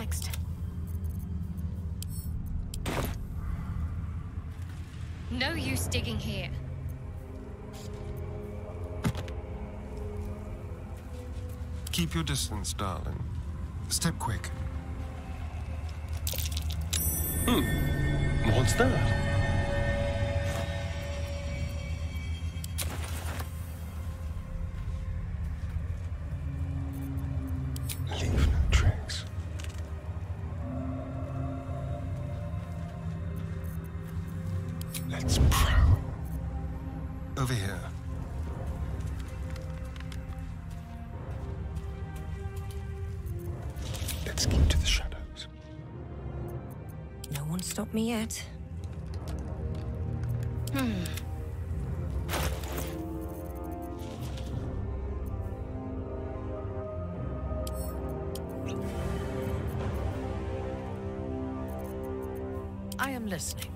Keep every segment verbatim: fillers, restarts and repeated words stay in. next? No use digging here. Keep your distance, darling. Step quick. Hmm. What's that? Me yet. Hmm. I am listening.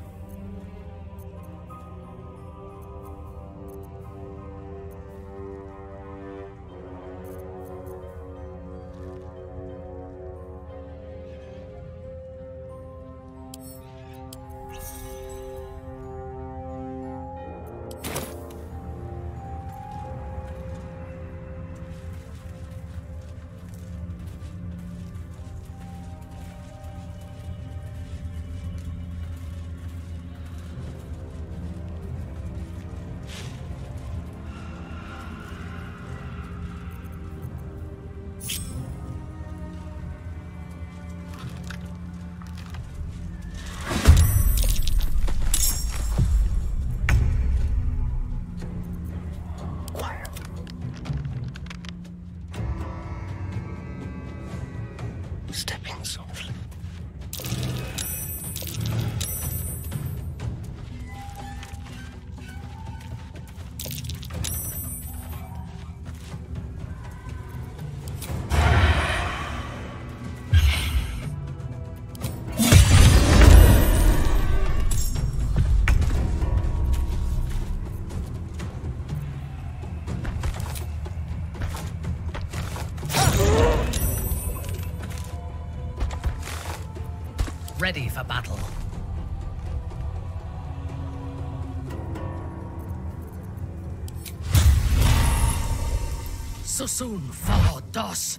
Ready for battle. So soon, for dos.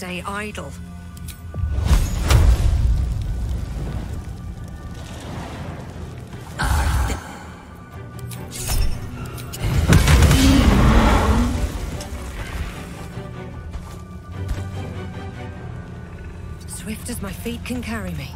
Stay idle. Swift as my feet can carry me.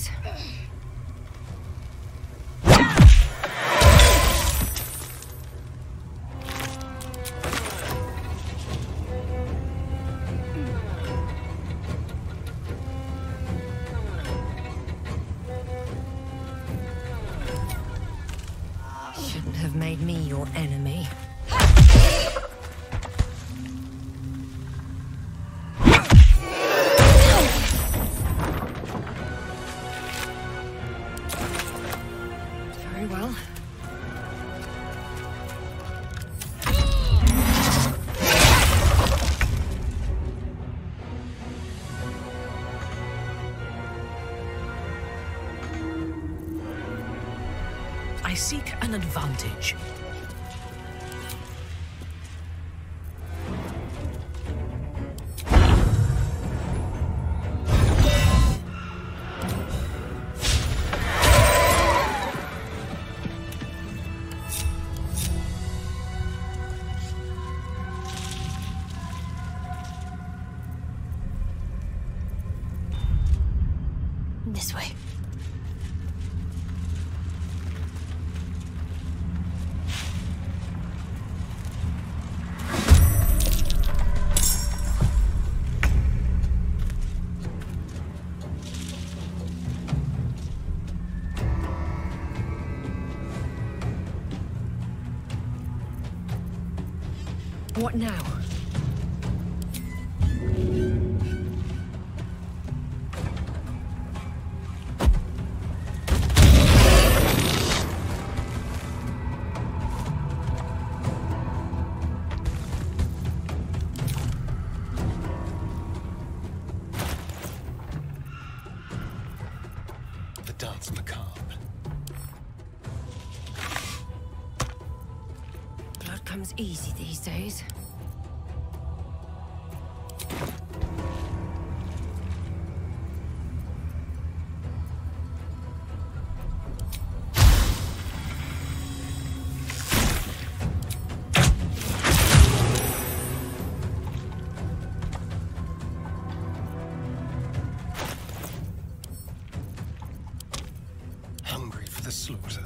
please. Shouldn't have made me your enemy. I seek an advantage. This way. What now? The dance macabre. Blood comes easy these days. Hungry for the slaughter.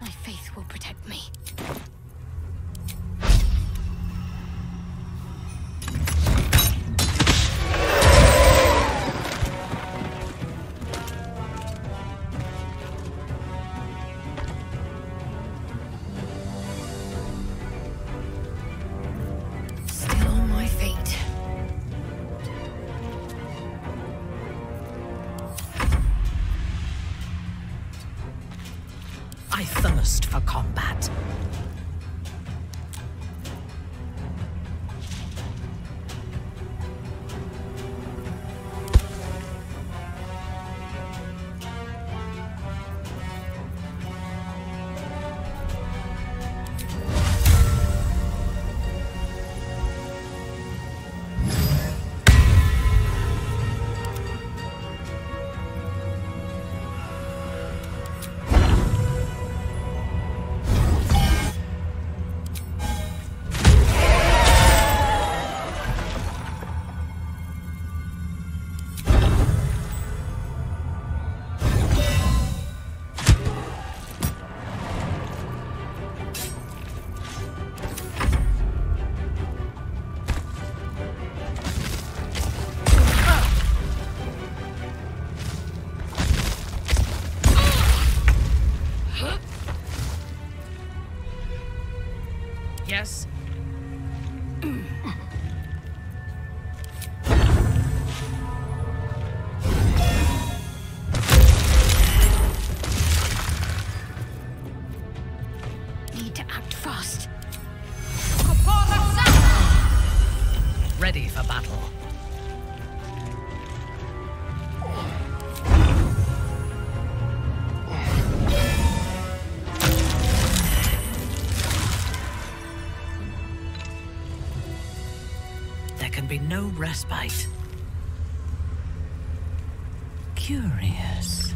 My faith will protect me. I thirst for combat. Yes. Need to act fast. Ready for battle. There can be no respite. Curious.